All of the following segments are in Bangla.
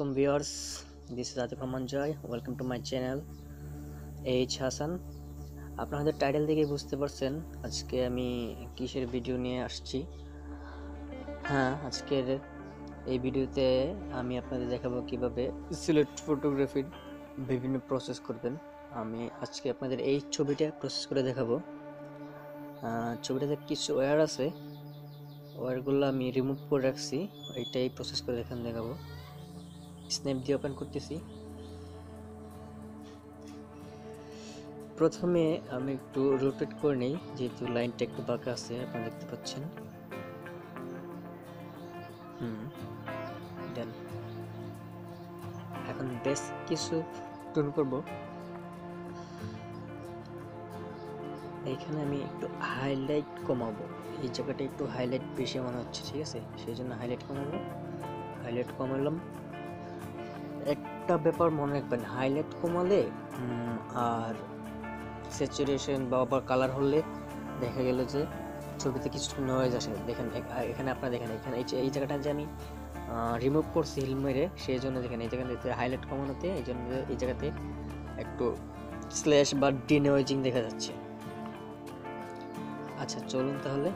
Assalamualaikum viewers, this is Adhika Manjoy, welcome to my channel Ah Hasan। আপনাদের টাইটেল দেখে বুঝতে পারছেন আজকে আমি কিসের ভিডিও নিয়ে আসছি। হ্যাঁ, আজকের এই ভিডিওতে আমি আপনাদের দেখাবো কিভাবে সিলেক্ট ফটোগ্রাফির বিভিন্ন প্রসেস করবেন। আমি আজকে আপনাদের এই ছবিটা প্রসেস করে দেখাবো। ছবিটাতে কিছু ওয়্যার আছে, ওয়ারগুলো আমি রিমুভ করে রাখছি, এইটাই প্রসেস করে এখানে দেখাবো। স্ন্যাপ দিয়ে ওপেন করতেছি। প্রথমে আমি একটু রোটেট করে নেই, যেহেতু লাইনটা একটু বাঁকা আছে আপনারা দেখতে পাচ্ছেন। ডান, এখন বেশ কিছু টুন করব। এইখানে আমি একটু হাইলাইট কমাবো, এই জায়গাটা একটু হাইলাইট বেশি মনে হচ্ছে, ঠিক আছে, সেই জন্য হাইলাইট কমাবো। হাইলাইট কমালাম। একটা ব্যাপার মনে রাখবেন, হাইলাইট কমালে আর স্যাচুরেশন বা আবার কালার হলে দেখা গেল যে ছবিতে কিছু নয়েজ আসে। দেখেন এখানে আপনারা দেখেন, এখানে এই জায়গাটা যে আমি রিমুভ করছি হিল মেরে, সেই জন্য দেখেন এই জায়গাতে হাইলাইট কমানোতে এই জন্য এই জায়গাতে একটু স্ল্যাশ বা ডিনয়েজিং দেখা যাচ্ছে। আচ্ছা চলুন তাহলে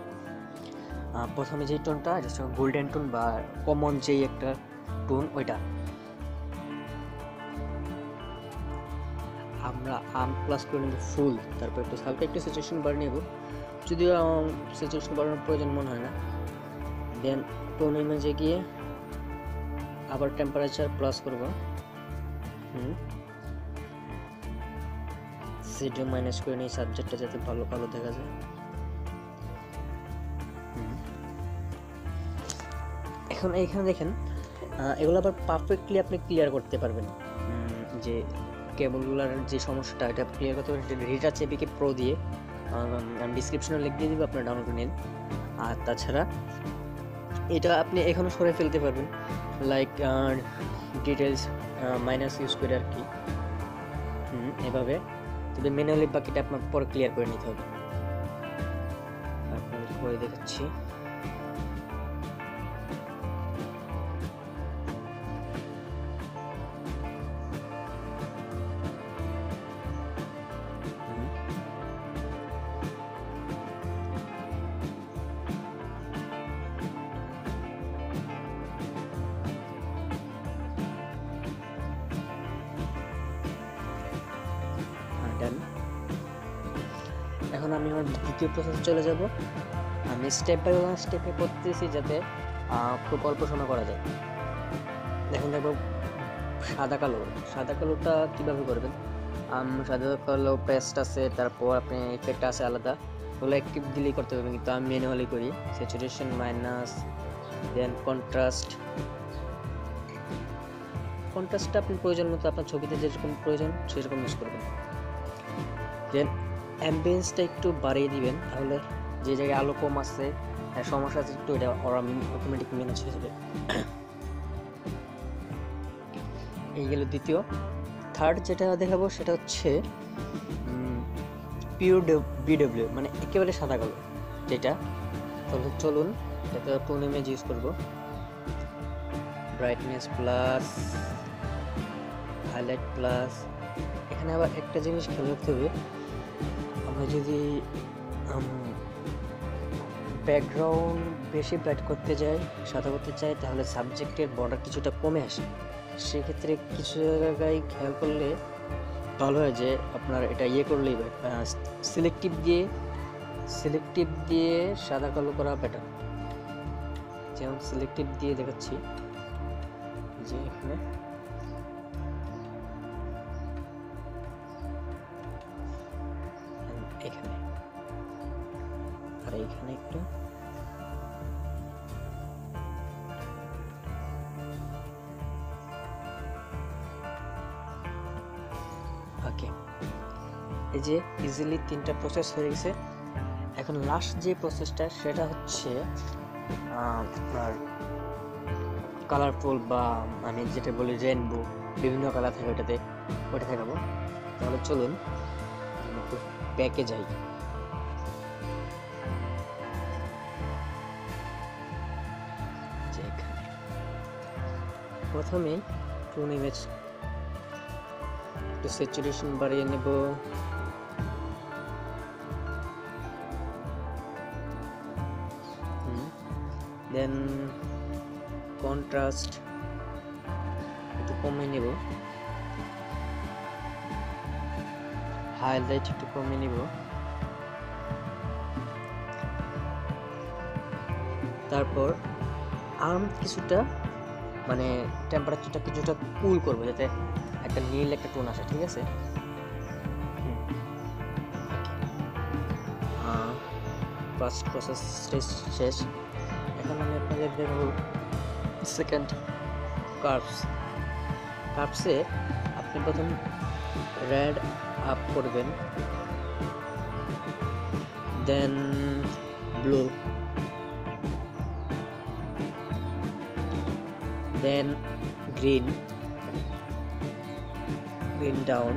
প্রথমে যে টোনটা, গোল্ডেন টোন বা কমন যেই একটা টোন, ওইটা আমরা প্লাস করে নেব ফুল। তারপর একটু হালকা একটু স্যাচুরেশন বাড়িয়ে নেব, যদিও স্যাচুরেশন বাড়ানোর প্রয়োজন মনে হয় না। দেন টোন ইমেজে গিয়ে আবার টেম্পারেচার প্লাস করব, সেটা মাইনাস করে নিই সাবজেক্টটা যাতে ভালো ভালো দেখা যায়। এখন এইখানে দেখেন এগুলো আবার পারফেক্টলি আপনি ক্লিয়ার করতে পারবেন, যে কেবলগুলোর যে সমস্যাটা এটা ক্লিয়ার করতে পারবেন রিটাচ এপিকে প্রো দিয়ে। ডিসক্রিপশনে লিংক দিয়ে দিব, আপনারা ডাউনলোড করে নিন। আর তাছাড়া এটা আপনি এখনও সরে ফেলতে পারবেন, লাইক ডিটেলস মাইনাস ইউজ করে আর কি, এভাবে। তবে ম্যানুয়ালি বাকিটা আপনার পরে ক্লিয়ার করে নিতে হবে, আপনাদের পরে দেখাচ্ছি। এখন আমি আমার দ্বিতীয় প্রসেস চলে যাব। আমি স্টেপ বাই স্টেপে করতেছি যাতে খুব অল্প সময় করা যায়। দেখুন দেখব সাদা কালো, সাদা কালোটা কীভাবে করবেন। সাদা কালো প্রেসটা আছে, তারপর আপনি এফেক্টটা আছে আলাদা, ওগুলো অ্যাক্টিভ দিলেই করতে পারবেন, কিন্তু আমি ম্যানুয়ালি করি। Saturation minus, then contrast. কন্ট্রাস্টটা আপনি প্রয়োজন মতো আপনার ছবিতে যেরকম প্রয়োজন সেরকম ইউজ করবেন। দেন অ্যাম্বিয়েন্সটা একটু বাড়িয়ে দিবেন, তাহলে যে জায়গায় আলো কম আছে সমস্যা আছে একটু, এটা ওরা অটোমেটিক ম্যানেজ হয়ে যাবে। এই গেল দ্বিতীয়। থার্ড যেটা দেখাবো সেটা হচ্ছে পিওর বিডব্লিউ, মানে একেবারে সাদা কালো যেটা। তাহলে চলুন এটা টোন ইমেজ ইউজ করবো। Brightness plus, highlight plus. এখানে আবার একটা জিনিস খেয়াল রাখতে হবে, আমরা যদি ব্যাকগ্রাউন্ড বেশি ব্রাইট করতে যাই, সাদা করতে চাই, তাহলে সাবজেক্টের বর্ডার কিছুটা কমে আসে। সেক্ষেত্রে কিছু জায়গায় খেয়াল করলে ভালো হয় যে আপনার এটা করলেই সিলেক্টিভ দিয়ে সাদা কালো করা বেটার। যেমন সিলেক্টিভ দিয়ে দেখাচ্ছি, যে এখানে এইখানে একটু ওকে। এই যে ইজিলি তিনটা প্রসেস হয়ে গেছে। এখন লাস্ট যে প্রসেসটা সেটা হচ্ছে আপনার কালারফুল, বা মানে যেটা বলি রেইনবো, বিভিন্ন কালার থাকে ওটাতে, ওটা থাকাবো। তাহলে চলুন প্যাকে যাই। প্রথমে spoon image to saturation variable. Then contrast to kominebo, highlight to kominebo, তারপর আর্ম কিছুটা মানে টেম্পারেচারটা কিছুটা কুল করব যাতে একটা নীল একটা টোন আসে, ঠিক আছে। ফার্স্ট প্রসেস শেষ। এখন আমি আপনাদের দেখাবো সেকেন্ড কার্ভস। কার্ভসে আপনি প্রথম রেড আপ করবেন, then blue, then green down,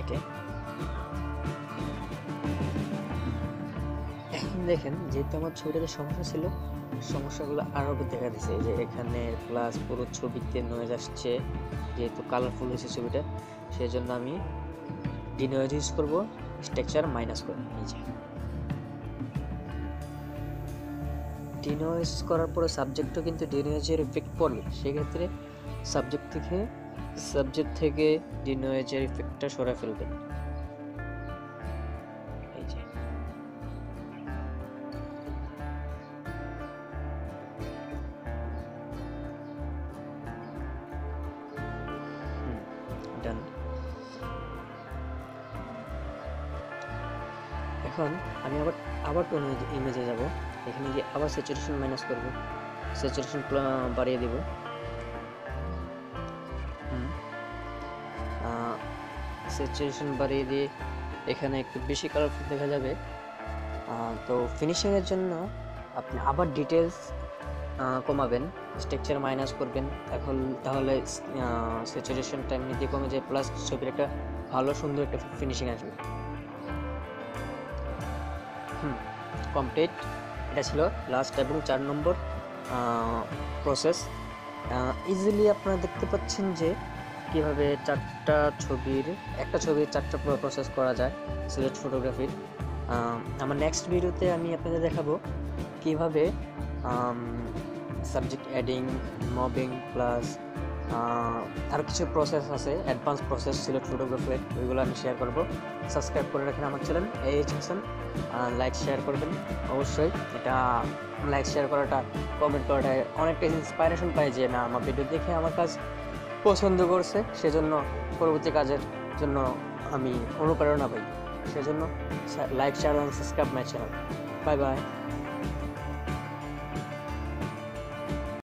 okay. এখন দেখেন যেহেতু আমার ছবিটাতে সমস্যা ছিল, সমস্যাগুলো আরো দেখা দিচ্ছে। এই যে এখানে প্লাস পুরো ছবিতে নয়েজ আসছে, যেহেতু কালারফুল হয়েছে ছবিটা, সেই জন্য আমি ডিনয়েজ ইউজ করবো, স্ট্রাকচার মাইনাস করবো। ডিনয়েজ করার পরে সাবজেক্টও কিন্তু ডিনয়েজের ইফেক্ট পড়বে, সেক্ষেত্রে সাবজেক্ট থেকে ডিনয়েজের ইফেক্টটা সরা ফেলবেন। এখন আমি আবার টোন ইমেজে যাব, এখানে গিয়ে আবার স্যাচুরেশন মাইনাস করব, স্যাচুরেশন বাড়িয়ে দেব। স্যাচুরেশন বাড়িয়ে দিয়ে এখানে একটু বেশি কালারফুল দেখা যাবে। তো ফিনিশিংয়ের জন্য আপনি আবার ডিটেলস কমাবেন, স্ট্রাকচার মাইনাস করবেন, এখন তাহলে স্যাচুরেশনটা এমনিতে কমে যায়, প্লাস ছবির একটা ভালো সুন্দর একটা ফিনিশিং আসবে। কমপ্লিট। এটা ছিল লাস্ট এবং 4 নম্বর প্রসেস। ইজিলি আপনারা দেখতে পাচ্ছেন যে কীভাবে একটা ছবির চারটা প্রসেস করা যায় সিলেক্ট ফটোগ্রাফির। আমার নেক্সট ভিডিওতে আমি আপনাদের দেখাবো কীভাবে সাবজেক্ট অ্যাডিং, মবিং, প্লাস আরও কিছু প্রসেস আছে, অ্যাডভান্স প্রসেস সিলেক্ট ফটোগ্রাফির, ওইগুলো আমি শেয়ার করবো। সাবস্ক্রাইব করে রাখেন আমার channel AH Hasan. Like share করবেন অবশ্যই, এটা লাইক শেয়ার করাটা, কমেন্ট করাটা অনেকটা ইন্সপাইরেশন পাই যে না আমার ভিডিও দেখে আমার কাজ পছন্দ করছে, সেজন্য পরবর্তী কাজের জন্য আমি অনুপ্রেরণা পাই, সেজন্য লাইক শেয়ার এবং subscribe my channel. Bye by.